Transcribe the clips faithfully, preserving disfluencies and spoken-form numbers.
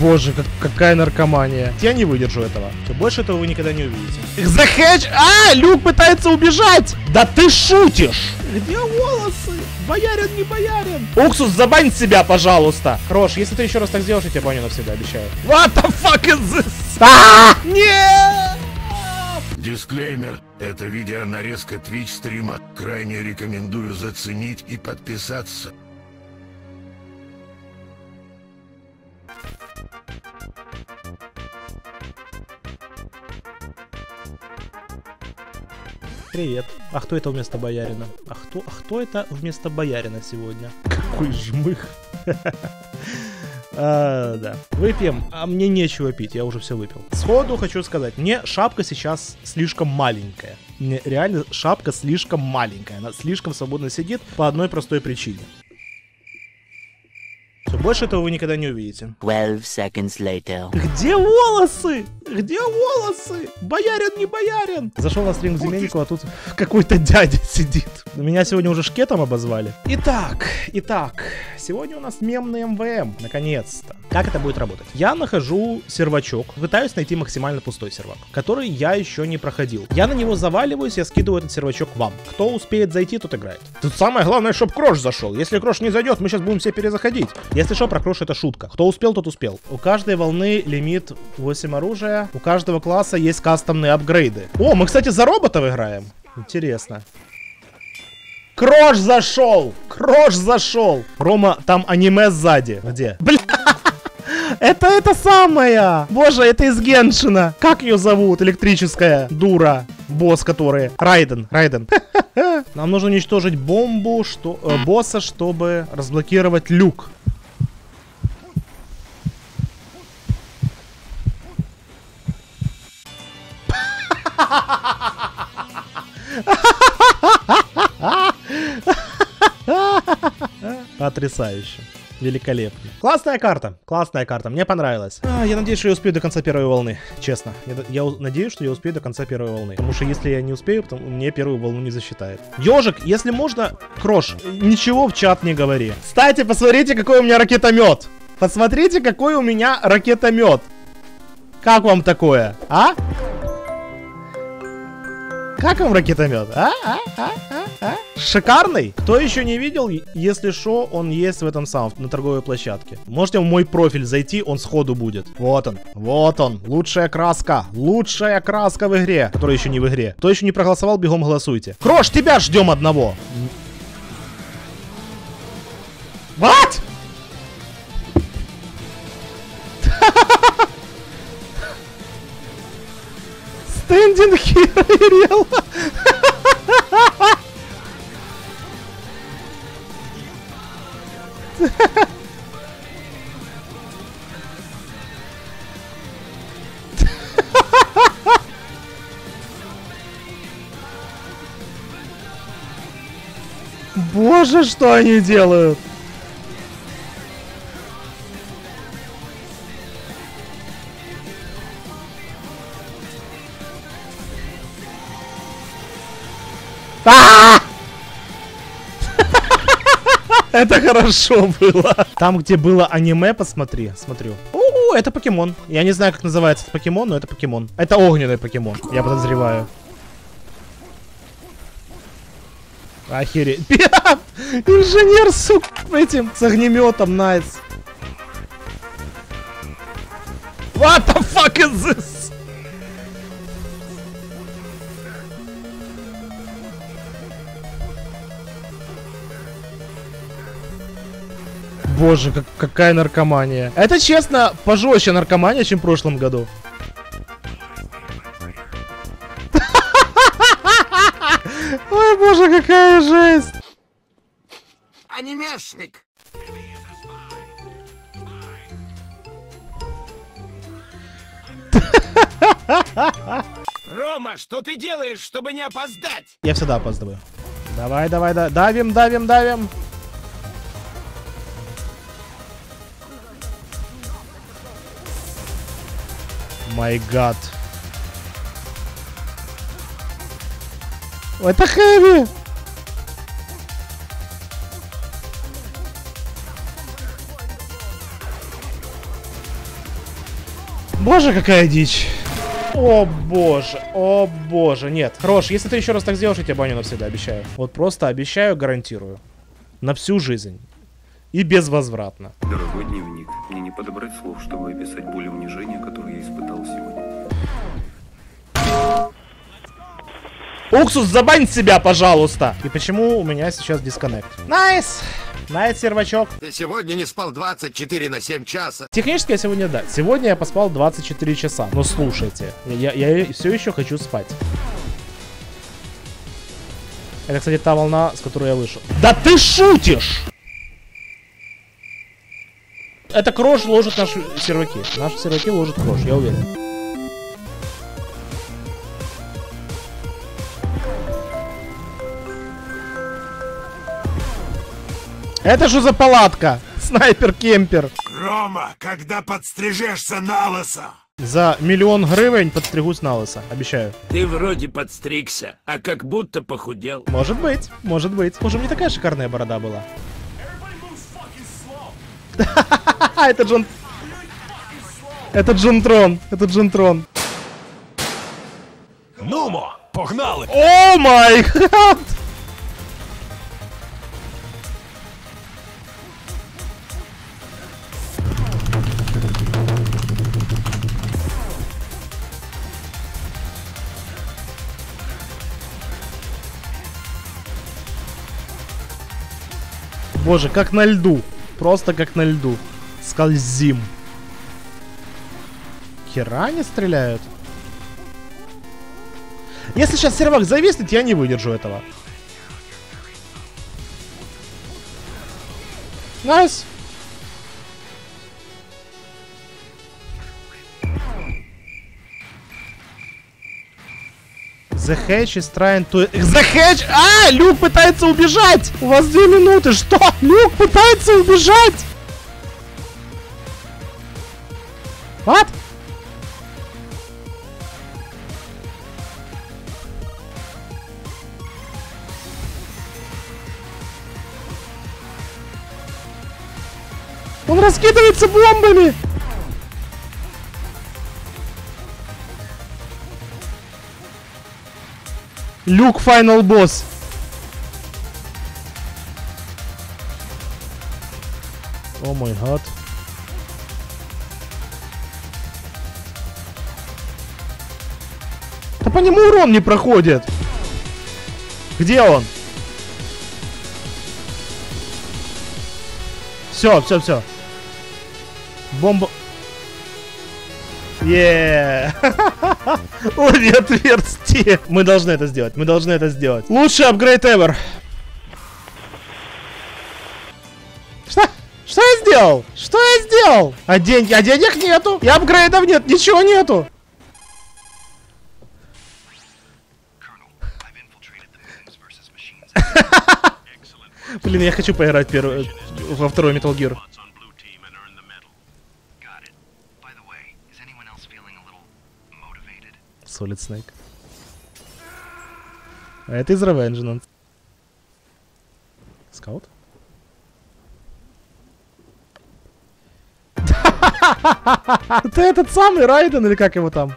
боже, как, какая наркомания. Я не выдержу этого. Больше этого вы никогда не увидите. The Hedge... А, Люк пытается убежать! Да ты шутишь! Где волосы? Боярин, не боярин! Уксус, забань себя, пожалуйста! Крош, если ты еще раз так сделаешь, я тебе баню навсегда обещаю. What the fuck is this? А-а-а! Нет! Дисклеймер. Это видео нарезка Twitch стрима. Крайне рекомендую заценить и подписаться. Привет. А кто это вместо боярина? А кто, а кто это вместо боярина сегодня? Какой жмых. А, да. Выпьем, а мне нечего пить, я уже все выпил. Сходу хочу сказать, мне шапка сейчас слишком маленькая. Мне реально шапка слишком маленькая. Она слишком свободно сидит по одной простой причине. Все, больше этого вы никогда не увидите. twelve seconds later. Где волосы? Где волосы? Боярин, не боярин! Зашел на стрим к Зеленнику, а тут какой-то дядя сидит. Меня сегодня уже шкетом обозвали. Итак, итак, сегодня у нас мемный эм вэ эм, наконец-то. Как это будет работать? Я нахожу сервачок, пытаюсь найти максимально пустой сервак, который я еще не проходил. Я на него заваливаюсь, я скидываю этот сервачок вам. Кто успеет зайти, тот играет. Тут самое главное, чтобы Крош зашел. Если Крош не зайдет, мы сейчас будем все перезаходить. Если что, про Крош это шутка. Кто успел, тот успел. У каждой волны лимит восемь оружия. У каждого класса есть кастомные апгрейды. О, мы, кстати, за роботов играем. Интересно. Крош зашел! Крош зашел! Рома, там аниме сзади. Где? Бля! Это это самая! Боже, это из Геншина! Как ее зовут? Электрическая дура. Босс, который... Райден, Райден. Нам нужно уничтожить бомбу, что... Э, босса, чтобы разблокировать люк. Потрясающе. Великолепно. Классная карта. Классная карта. Мне понравилась. А, я надеюсь, что я успею до конца первой волны. Честно. Я, я надеюсь, что я успею до конца первой волны. Потому что если я не успею, то мне первую волну не засчитает. Ёжик, если можно, Крош, ничего в чат не говори. Кстати, посмотрите, какой у меня ракетомет. Посмотрите, какой у меня ракетомет. Как вам такое? А? Как вам ракетомет? А? А? А? А? А? Шикарный? Кто еще не видел, если шо, он есть в этом самом, на торговой площадке. Можете в мой профиль зайти, он сходу будет. Вот он, вот он, лучшая краска, лучшая краска в игре, которая еще не в игре. Кто еще не проголосовал, бегом голосуйте. Крош, тебя ждем одного. What? Standing here, real. Боже, что они делают? Это хорошо было. Там, где было аниме, посмотри. Смотрю. У-у, это покемон. Я не знаю, как называется этот покемон, но это покемон. Это огненный покемон, я подозреваю. Охереть. Инженер, сука, этим с огнеметом, найс. What the fuck is this? Боже, как, какая наркомания. Это, честно, пожестче наркомания, чем в прошлом году. Ой, боже, какая жесть. Анимешник. Рома, что ты делаешь, чтобы не опоздать? Я всегда опаздываю. Давай, давай, да. Давим, давим, давим. My God. Это хэви. Боже, какая дичь. О боже, о боже, нет. Крош, если ты еще раз так сделаешь, я тебя баню навсегда, обещаю. Вот просто обещаю, гарантирую. На всю жизнь. И безвозвратно. Дорогой дневник, мне не подобрать слов, чтобы описать боль и унижение, которое я испытал сегодня. Уксус, забань себя, пожалуйста. И почему у меня сейчас дисконнект? Найс! Найс, сервачок. Ты сегодня не спал двадцать четыре на семь часа. Технически я сегодня, да. Сегодня я поспал двадцать четыре часа. Но слушайте, я, я все еще хочу спать. Это, кстати, та волна, с которой я вышел. Да ты шутишь! Это Крош ложит наши серваки. Наши серваки ложат Крош, я уверен. Это что за палатка? Снайпер-кемпер. Рома, когда подстрижешься на лысо? За миллион гривен подстригусь на лысо, обещаю. Ты вроде подстригся, а как будто похудел. Может быть, может быть. Боже, у меня такая шикарная борода была. Это Джон... Это JonTron, это JonTron. Нумо, погнали! О май гад! Боже, как на льду. Просто как на льду. Скользим. Хера не стреляют. Если сейчас сервак зависнет, я не выдержу этого. Найс. The Hedge is trying to... The Hedge... А, Люк пытается убежать! У вас две минуты, что? Люк пытается убежать! What? Он раскидывается бомбами! Люк, финал босс. О май гад. Да по нему урон не проходит. Где он? Все, все, все. Бомба. Еее. Лови отверстие. Мы должны это сделать, мы должны это сделать. Лучший апгрейд эвер. Что? Что я сделал? Что я сделал? А, день... а денег нету. И апгрейдов нет, ничего нету. Блин, я хочу поиграть первый... во второй Metal Gear. Solid Snake. А это из Revengeance. Скаут? Это этот самый Raiden или как его там?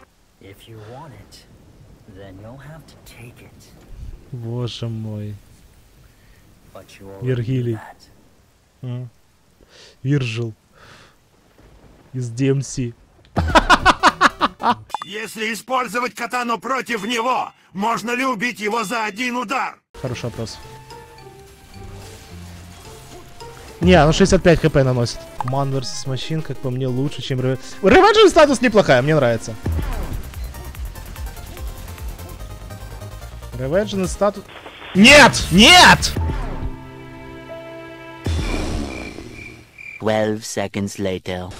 Боже мой. Виргилий. Virgil. Из ди эм си. Если использовать катану против него, можно ли убить его за один удар? Хороший вопрос. Не, он шестьдесят пять хп наносит. Mann vs Machine, как по мне, лучше, чем... Revengeance статус неплохая, мне нравится. Revengeance статус... Нет! Нет! twelve seconds later.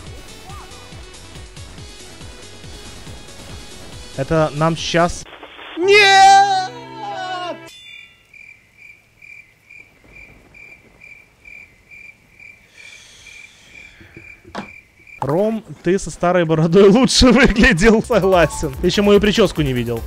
Это нам сейчас... Нет! Ром, ты со старой бородой лучше выглядел, согласен. Еще мою прическу не видел.